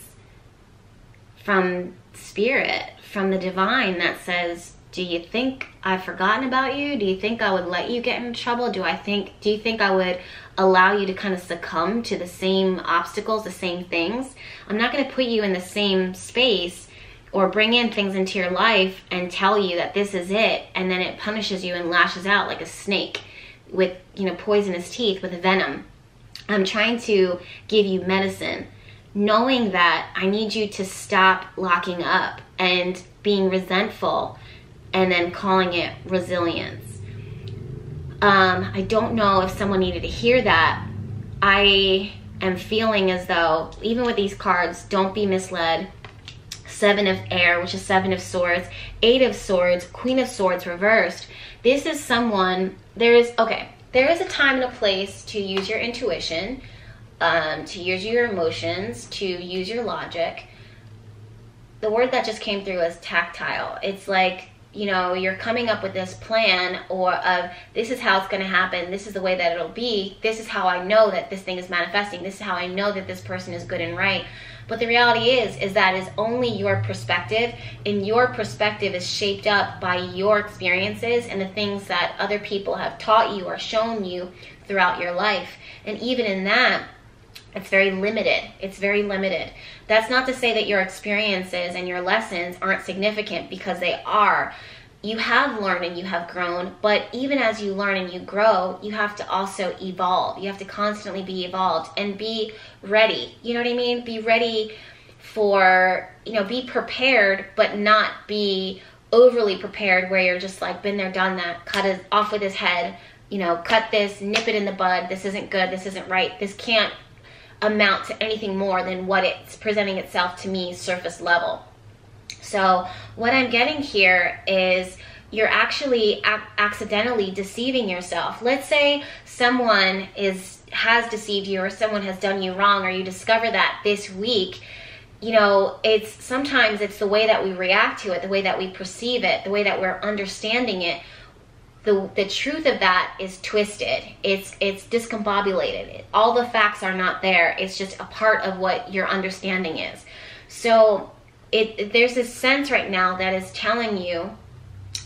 from spirit, from the divine, that says, do you think I've forgotten about you? Do you think I would let you get in trouble? Do I think, do you think I would allow you to kind of succumb to the same obstacles, the same things? I'm not going to put you in the same space or bring in things into your life and tell you that this is it, and then it punishes you and lashes out like a snake with, you know, poisonous teeth, with venom. I'm trying to give you medicine, knowing that I need you to stop locking up and being resentful, and then calling it resilience. Um, I don't know if someone needed to hear that. I am feeling as though, even with these cards, don't be misled. Seven of Air, which is Seven of Swords, Eight of Swords, Queen of Swords reversed. This is someone, there is, okay, there is a time and a place to use your intuition, um, to use your emotions, to use your logic. The word that just came through is tactile. It's like, you know, you're coming up with this plan or of this is how it's going to happen. This is the way that it'll be. This is how I know that this thing is manifesting. This is how I know that this person is good and right. But the reality is, is that is only your perspective, and your perspective is shaped up by your experiences and the things that other people have taught you or shown you throughout your life. And even in that, it's very limited. It's very limited. That's not to say that your experiences and your lessons aren't significant, because they are. You have learned and you have grown, but even as you learn and you grow, you have to also evolve. You have to constantly be evolved and be ready. You know what I mean? Be ready for, you know, be prepared, but not be overly prepared where you're just like, been there, done that, cut it off with his head, you know, cut this, nip it in the bud. This isn't good. This isn't right. This can't amount to anything more than what it's presenting itself to me surface level. So what I'm getting here is you're actually ac accidentally deceiving yourself. Let's say someone is has deceived you, or someone has done you wrong, or you discover that this week. You know, it's sometimes it's the way that we react to it, the way that we perceive it, the way that we're understanding it. The, the truth of that is twisted. It's, it's discombobulated. All the facts are not there. It's just a part of what your understanding is. So it, there's this sense right now that is telling you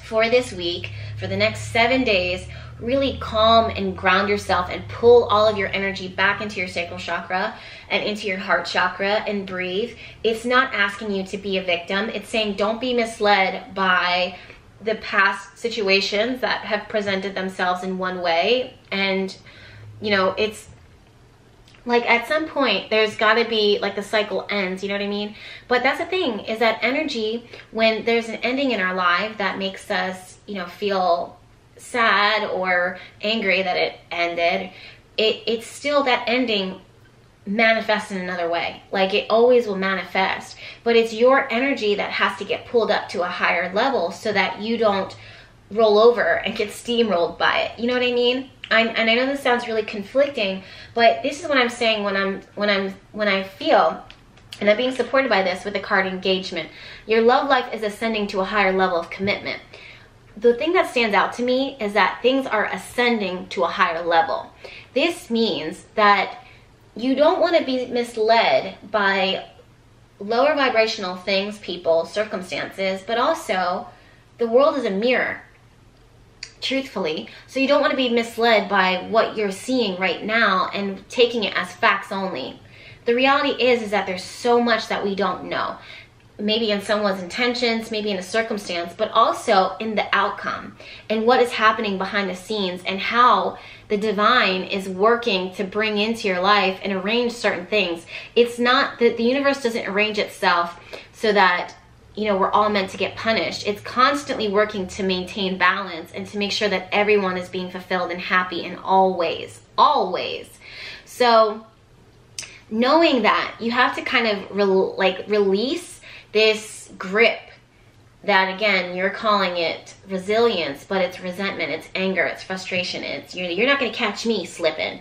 for this week, for the next seven days, really calm and ground yourself and pull all of your energy back into your sacral chakra and into your heart chakra and breathe. It's not asking you to be a victim. It's saying don't be misled by the past situations that have presented themselves in one way. And, you know, it's like at some point there's got to be like the cycle ends, you know what I mean? But that's the thing, is that energy, when there's an ending in our life that makes us, you know, feel sad or angry that it ended, it, it's still that ending manifest in another way. Like it always will manifest, but it's your energy that has to get pulled up to a higher level so that you don't roll over and get steamrolled by it. You know what I mean? I'm, and I know this sounds really conflicting, but this is what I'm saying when I'm when I'm when I feel, and I'm being supported by this with the card engagement. Your love life is ascending to a higher level of commitment. The thing that stands out to me is that things are ascending to a higher level. This means that you don't want to be misled by lower vibrational things, people, circumstances, but also the world is a mirror, truthfully. So you don't want to be misled by what you're seeing right now and taking it as facts only. The reality is, is that there's so much that we don't know. Maybe in someone's intentions, maybe in a circumstance, but also in the outcome and what is happening behind the scenes and how the divine is working to bring into your life and arrange certain things. It's not that the universe doesn't arrange itself so that, you know, we're all meant to get punished. It's constantly working to maintain balance and to make sure that everyone is being fulfilled and happy in all ways, always. So knowing that, you have to kind of re like release this grip that, again, you're calling it resilience, but it's resentment, it's anger, it's frustration, it's you're, you're not going to catch me slipping.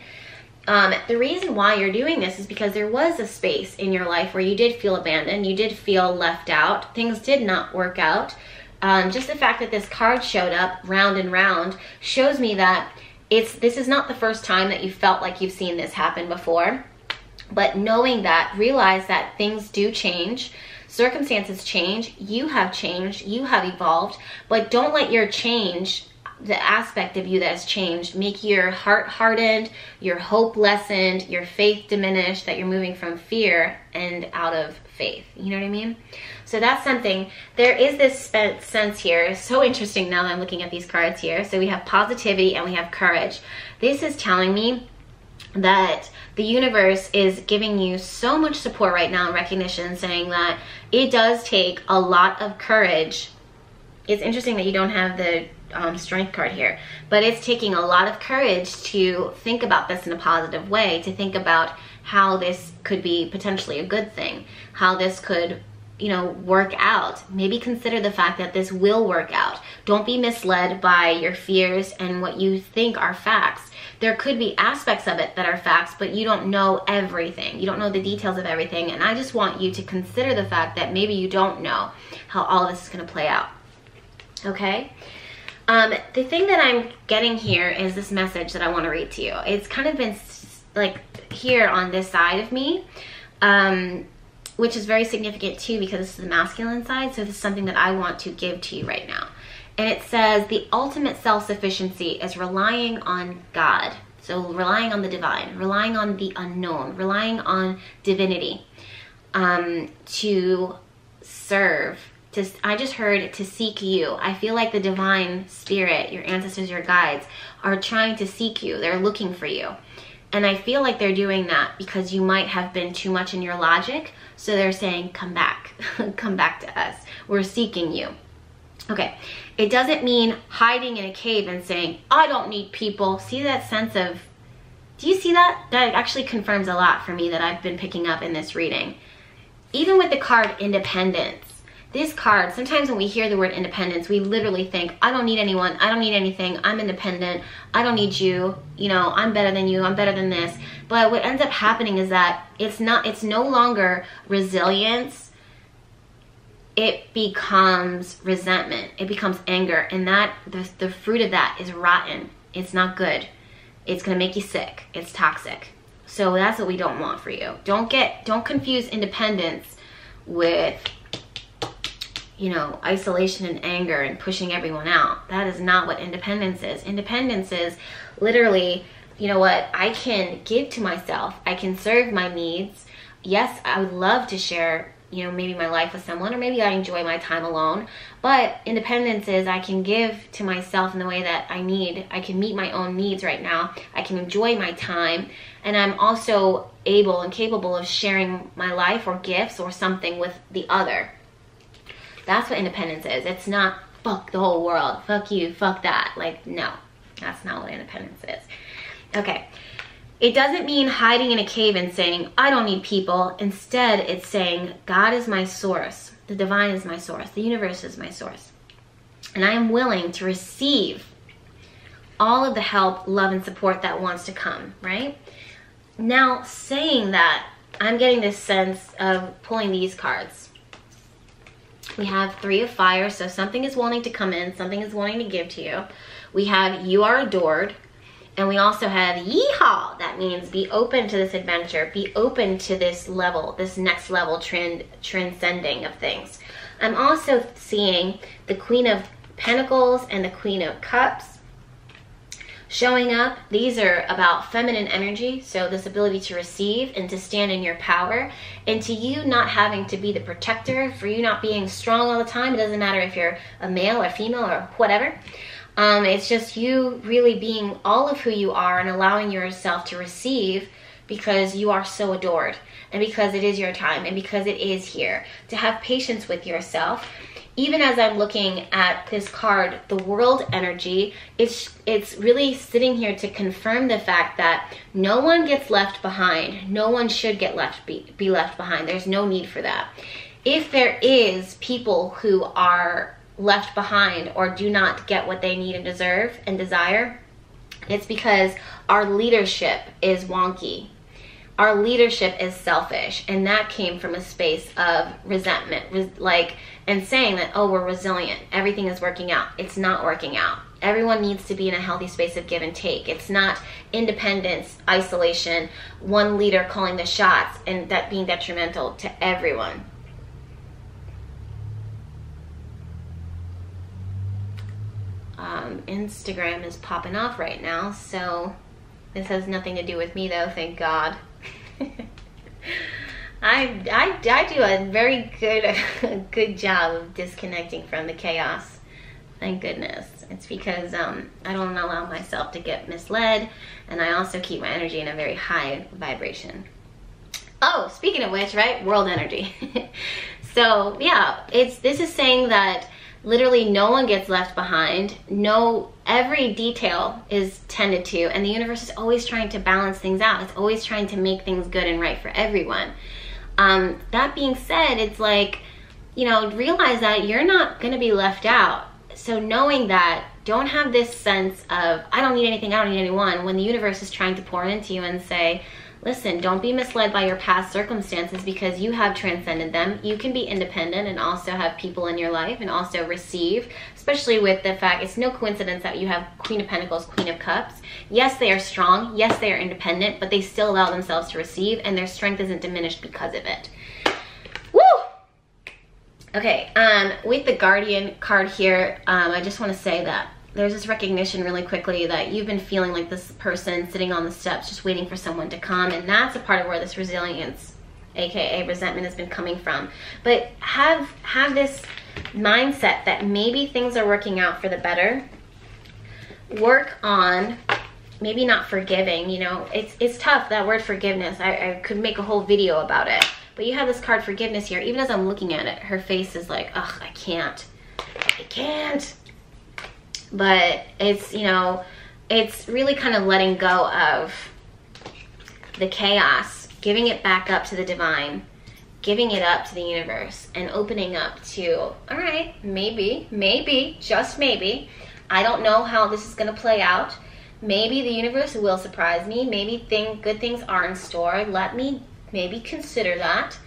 Um, the reason why you're doing this is because there was a space in your life where you did feel abandoned, you did feel left out, things did not work out. Um, just the fact that this card showed up round and round shows me that it's this is not the first time that you felt like you've seen this happen before, but knowing that, realize that things do change. Circumstances change, you have changed, you have evolved, but don't let your change, the aspect of you that has changed, make your heart hardened, your hope lessened, your faith diminished, that you're moving from fear and out of faith. You know what I mean? So that's something. There is this sense here. It's so interesting now that I'm looking at these cards here. So we have positivity and we have courage. This is telling me that the universe is giving you so much support right now and recognition, saying that it does take a lot of courage. It's interesting that you don't have the um, strength card here, but it's taking a lot of courage to think about this in a positive way, to think about how this could be potentially a good thing, how this could, you know, work out. Maybe consider the fact that this will work out. Don't be misled by your fears and what you think are facts. There could be aspects of it that are facts, but you don't know everything. You don't know the details of everything. And I just want you to consider the fact that maybe you don't know how all this is going to play out. Okay? Um, the thing that I'm getting here is this message that I want to read to you. It's kind of been like here on this side of me, um, which is very significant too, because this is the masculine side. So this is something that I want to give to you right now. And it says, the ultimate self-sufficiency is relying on God. So relying on the divine, relying on the unknown, relying on divinity um, to serve. To, I just heard to seek you. I feel like the divine spirit, your ancestors, your guides, are trying to seek you. They're looking for you. And I feel like they're doing that because you might have been too much in your logic. So they're saying, come back, come back to us. We're seeking you. Okay, it doesn't mean hiding in a cave and saying, I don't need people. See that sense of, do you see that? That actually confirms a lot for me that I've been picking up in this reading. Even with the card independence, this card, sometimes when we hear the word independence, we literally think, I don't need anyone, I don't need anything, I'm independent, I don't need you, you know, I'm better than you, I'm better than this. But what ends up happening is that it's not, it's no longer resilience. It becomes resentment, it becomes anger, and that the, the fruit of that is rotten. It's not good. It's gonna make you sick. It's toxic. So that's what we don't want for you. Don't get, don't confuse independence with, you know, isolation and anger and pushing everyone out. That is not what independence is. Independence is literally, you know what, I can give to myself, I can serve my needs. Yes, I would love to share, you know, maybe my life with someone, or maybe I enjoy my time alone. But independence is I can give to myself in the way that I need. I can meet my own needs right now. I can enjoy my time. And I'm also able and capable of sharing my life or gifts or something with the other. That's what independence is. It's not fuck the whole world. Fuck you. Fuck that. Like, no, that's not what independence is. Okay. It doesn't mean hiding in a cave and saying, I don't need people. Instead, it's saying, God is my source. The divine is my source. The universe is my source. And I am willing to receive all of the help, love, and support that wants to come, right? Now, saying that, I'm getting this sense of pulling these cards. We have Three of Fire, so something is wanting to come in. Something is wanting to give to you. We have You Are Adored. And we also have yeehaw. That means be open to this adventure. Be open to this level, this next level trend, transcending of things. I'm also seeing the Queen of Pentacles and the Queen of Cups showing up. These are about feminine energy. So this ability to receive and to stand in your power, and to you not having to be the protector, for you not being strong all the time. It doesn't matter if you're a male or female or whatever. Um, it's just you really being all of who you are and allowing yourself to receive, because you are so adored, and because it is your time, and because it is here. To have patience with yourself. Even as I'm looking at this card, the World energy, it's, it's really sitting here to confirm the fact that no one gets left behind. No one should get left be, be left behind. There's no need for that. If there is people who are left behind or do not get what they need and deserve and desire, it's because our leadership is wonky. our leadership is selfish, and that came from a space of resentment, like, and saying that, oh, we're resilient, everything is working out. It's not working out. Everyone needs to be in a healthy space of give and take. It's not independence, isolation, one leader calling the shots, and that being detrimental to everyone. Um, Instagram is popping off right now, so this has nothing to do with me, though, thank God. I, I, I do a very good, a good job of disconnecting from the chaos. Thank goodness. It's because um, I don't allow myself to get misled, and I also keep my energy in a very high vibration. Oh, speaking of which, right? World energy. So, yeah, it's this is saying that literally no one gets left behind. No, every detail is tended to, and the universe is always trying to balance things out. It's always trying to make things good and right for everyone. Um, that being said, it's like, you know, realize that you're not going to be left out. So knowing that, don't have this sense of, I don't need anything, I don't need anyone, when the universe is trying to pour into you and say, listen, don't be misled by your past circumstances because you have transcended them. You can be independent and also have people in your life and also receive, especially with the fact it's no coincidence that you have Queen of Pentacles, Queen of Cups. Yes, they are strong. Yes, they are independent, but they still allow themselves to receive, and their strength isn't diminished because of it. Woo! Okay, um, with the Guardian card here, um, I just want to say that there's this recognition really quickly that you've been feeling like this person sitting on the steps just waiting for someone to come, and that's a part of where this resilience, aka resentment, has been coming from. But have have this mindset that maybe things are working out for the better. Work on maybe not forgiving, you know, it's, it's tough, that word forgiveness. I, I could make a whole video about it, but you have this card forgiveness here. Even as I'm looking at it, her face is like, ugh, I can't, I can't. But it's, you know, it's really kind of letting go of the chaos, giving it back up to the divine, giving it up to the universe, and opening up to, all right, maybe, maybe, just maybe, I don't know how this is going to play out. Maybe the universe will surprise me. Maybe thing, good things are in store. Let me maybe consider that.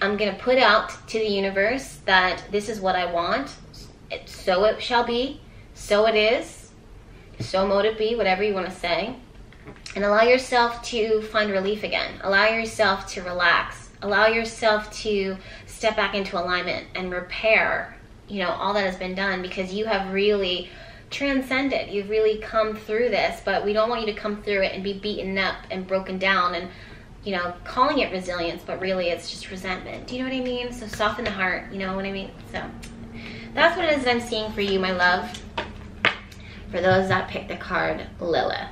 I'm going to put out to the universe that this is what I want. So it shall be. So it is, so mote it be, whatever you want to say. And allow yourself to find relief again. Allow yourself to relax. Allow yourself to step back into alignment and repair, you know, all that has been done, because you have really transcended. You've really come through this, but we don't want you to come through it and be beaten up and broken down and, you know, calling it resilience, but really it's just resentment. Do you know what I mean? So soften the heart, you know what I mean? So that's what it is that I'm seeing for you, my love. For those that picked the card Lilith.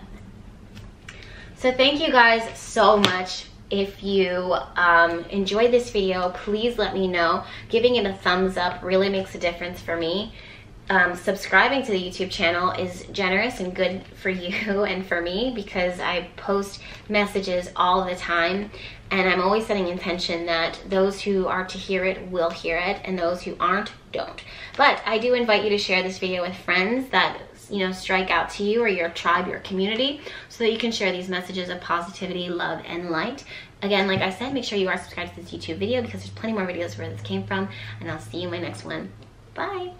So thank you guys so much. If you um, enjoyed this video, please let me know. Giving it a thumbs up really makes a difference for me. Um, subscribing to the YouTube channel is generous and good for you and for me, because I post messages all the time, and I'm always setting intention that those who are to hear it will hear it, and those who aren't don't. But I do invite you to share this video with friends that, you know, strike out to you, or your tribe, your community, so that you can share these messages of positivity, love, and light. Again, like I said, make sure you are subscribed to this YouTube video, because there's plenty more videos where this came from, and I'll see you in my next one. Bye.